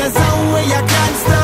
there's no way I can stop.